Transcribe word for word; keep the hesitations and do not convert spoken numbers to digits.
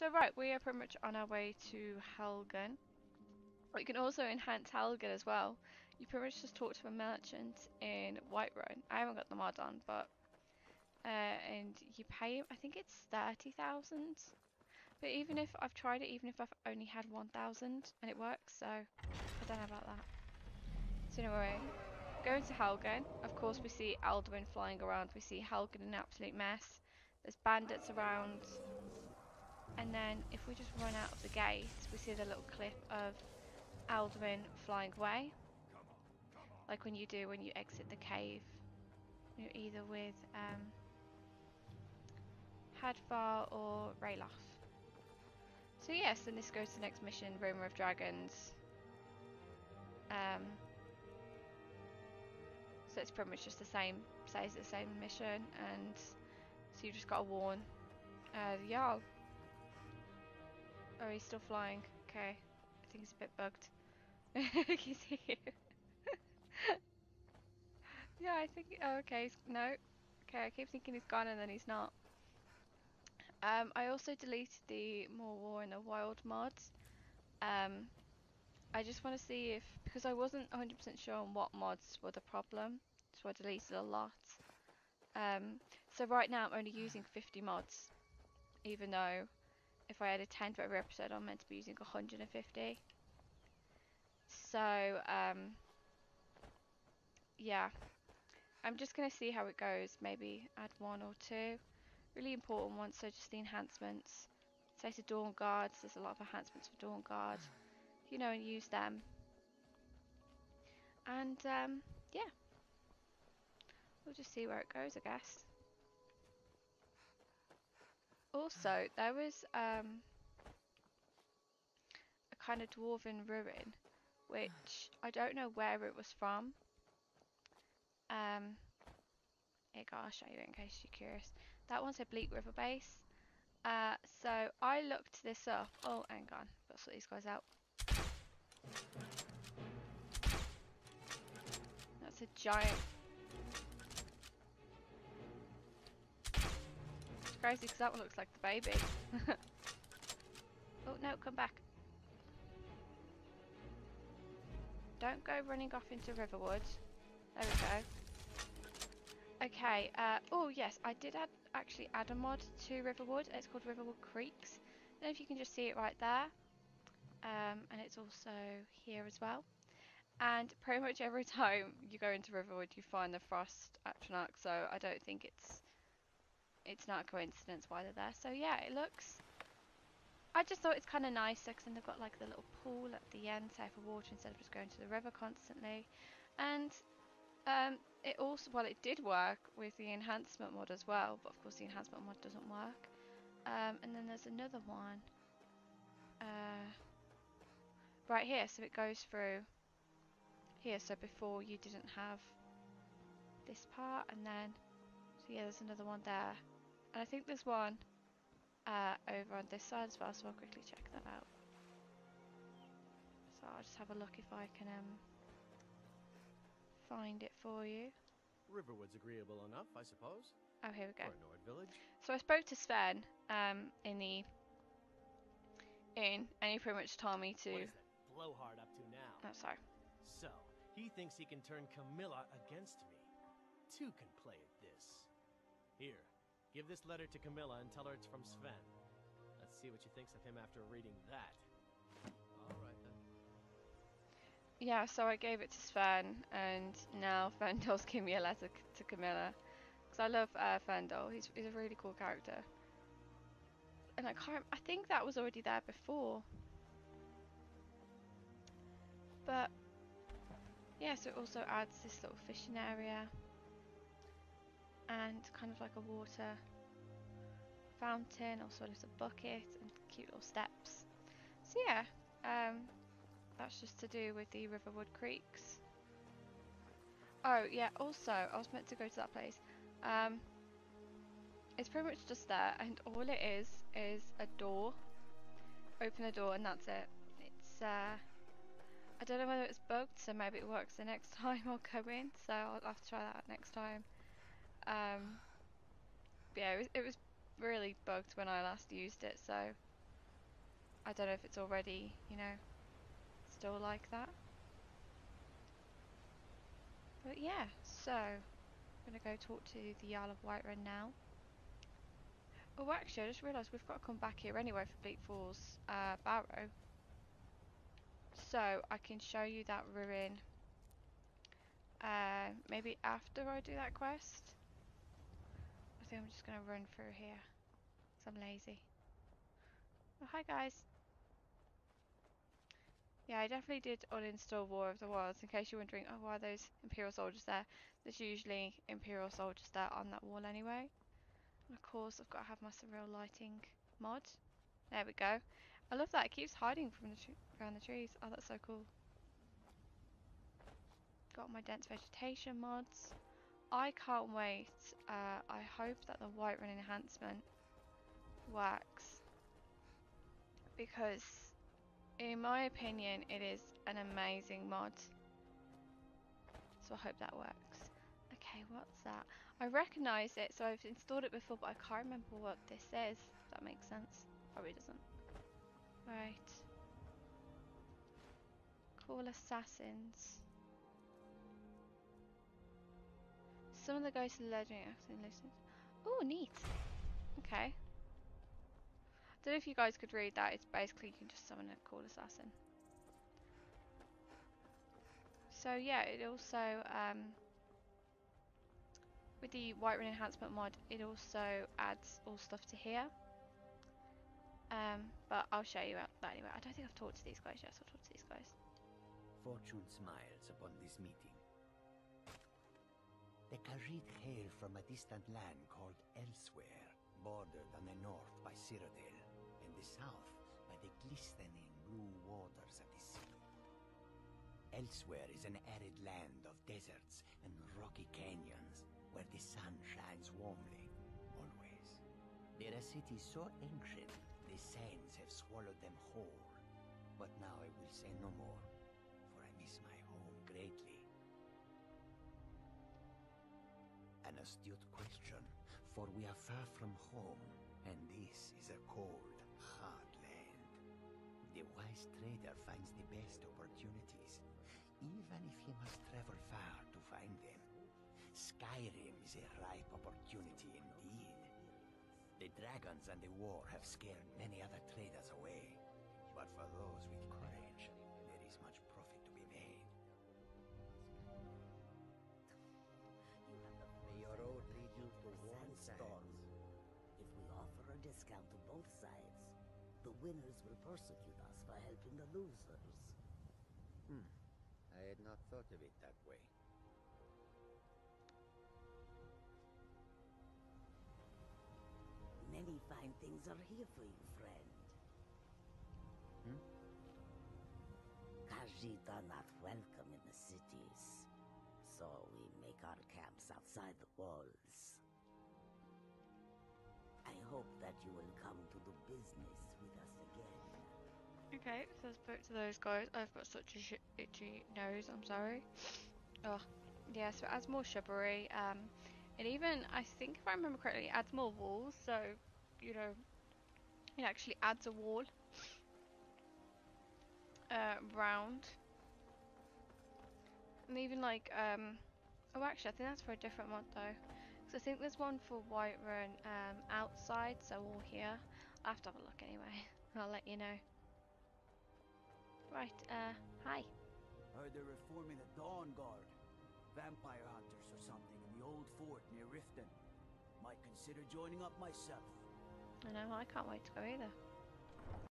So right, we are pretty much on our way to Helgen. You can also enhance Helgen as well. You pretty much just talk to a merchant in Whiterun. I haven't got the mod on, but uh, and you pay him. I think it's thirty thousand. But even if I've tried it, even if I've only had one thousand and it works, so I don't know about that. So anyway, going to Helgen. Of course, we see Alduin flying around. We see Helgen in an absolute mess. There's bandits around. And then if we just run out of the gate, we see the little clip of Alduin flying away. Like when you do when you exit the cave. You're either with um, Hadvar or Raeloth. So yes, then this goes to the next mission, Rumour of Dragons. Um, so it's pretty much just the same, says the same mission, and so you just gotta warn uh, the Jarl. Oh, he's still flying. Okay. I think he's a bit bugged. He's here. Yeah, I think... Oh, okay. He's, no. Okay, I keep thinking he's gone and then he's not. Um, I also deleted the More War in the Wild mod. Um, I just want to see if... Because I wasn't one hundred percent sure on what mods were the problem. So I deleted a lot. Um, so right now I'm only using fifty mods. Even though... If I had a ten for every episode, I'm meant to be using one hundred fifty. So, um, yeah. I'm just going to see how it goes. Maybe add one or two. Really important ones, so just the enhancements. Say to Dawnguard, there's a lot of enhancements for Dawnguard. You know, and use them. And, um, yeah. We'll just see where it goes, I guess. Also, there was um, a kind of dwarven ruin, which I don't know where it was from. Um, here, I'll show you in case you're curious. That one said Bleak River Base. Uh, so I looked this up. Oh, hang on, let's sort these guys out. That's a giant. Crazy because that one looks like the baby. Oh no, come back. Don't go running off into Riverwood. There we go. Okay, uh, oh yes, I did add, actually add a mod to Riverwood. It's called Riverwood Creeks. I don't know if you can just see it right there. Um, and it's also here as well. And pretty much every time you go into Riverwood you find the Frost Atronach, so I don't think it's It's not a coincidence why they're there. So yeah, it looks... I just thought it's kind of nice because then they've got like the little pool at the end there for water instead of just going to the river constantly. And um, it also... Well, it did work with the enhancement mod as well. But of course the enhancement mod doesn't work. Um, and then there's another one. Uh, right here. So it goes through here. So before you didn't have this part and then... Yeah, there's another one there. And I think there's one uh, over on this side as well, so I'll quickly check that out. So I'll just have a look if I can um, find it for you. Riverwood's agreeable enough, I suppose. Oh, here we go. Village. So I spoke to Sven um, in the inn, and he pretty much told me to... What is that blowhard up to now? Oh, sorry. So, he thinks he can turn Camilla against me. Two can play at this. Here, give this letter to Camilla and tell her it's from Sven. Let's see what she thinks of him after reading that. Alright then. Yeah, so I gave it to Sven, and now Fendol's giving me a letter to Camilla. Because I love uh, Fendol, he's, he's a really cool character. And I can't, I think that was already there before. But, yeah, so it also adds this little fishing area. And kind of like a water fountain, also a little bucket and cute little steps. So yeah, um, that's just to do with the Riverwood Creeks. Oh yeah, also I was meant to go to that place. Um, it's pretty much just there, and all it is is a door. Open the door and that's it. It's uh, I don't know whether it's bugged, so maybe it works the next time I'll go in. So I'll have to try that out next time. Um, yeah, it was, it was really bugged when I last used it, so I don't know if it's already, you know, still like that. But yeah, so I'm going to go talk to the Jarl of Whiterun now. Oh, actually, I just realised we've got to come back here anyway for Bleak Falls uh, Barrow. So I can show you that ruin uh, maybe after I do that quest. I think I'm just going to run through here because I'm lazy. Oh, hi guys. Yeah, I definitely did uninstall War of the Wilds, in case you're wondering, oh, why are those Imperial soldiers there? There's usually Imperial soldiers there on that wall anyway. And of course, I've got to have my surreal lighting mod. There we go. I love that. It keeps hiding from the around the trees. Oh, that's so cool. Got my dense vegetation mods. I can't wait. Uh, I hope that the Whiterun enhancement works, because in my opinion, it is an amazing mod, so I hope that works. Okay, what's that? I recognise it, so I've installed it before, but I can't remember what this is. If that makes sense. Probably doesn't. Right. Call assassins. Some of the ghosts are legendary. Oh, neat. Okay. I don't know if you guys could read that, it's basically you can just summon a cool assassin. So yeah, it also, um, with the Whiterun enhancement mod, it also adds all stuff to here. Um, but I'll show you that anyway. I don't think I've talked to these guys yet, so I'll talk to these guys. Fortune smiles upon this meeting. The Khajiit hail from a distant land called Elsewhere, bordered on the north by Cyrodiil, and the south by the glistening blue waters of the sea. Elsewhere is an arid land of deserts and rocky canyons, where the sun shines warmly, always. They're a city so ancient, the sands have swallowed them whole. But now I will say no more, for I miss my home greatly. An astute question, for we are far from home, and this is a cold, hard land. The wise trader finds the best opportunities, even if he must travel far to find them. Skyrim is a ripe opportunity indeed. The dragons and the war have scared many other traders away, but for those with courage, there is much profit to be made. Discount to both sides. The winners will persecute us by helping the losers. Hmm. I had not thought of it that way. Many fine things are here for you, friend. Hmm? Khajiit are not welcome in the cities, so we make our camps outside the walls. I hope that you will come to do business with us again. Okay, so let's back to those guys. I've got such a itchy nose, I'm sorry. Oh, yeah, so it adds more shrubbery. Um, and even, I think if I remember correctly, it adds more walls. So, you know, it actually adds a wall uh, round. And even like, um, oh actually, I think that's for a different one though. So I think there's one for Whiterun um, outside, so all here. I'll have to have a look anyway. I'll let you know. Right, uh, hi. Heard they're reforming the Dawnguard. Vampire hunters or something in the old fort near Riften. Might consider joining up myself. I know, I can't wait to go either.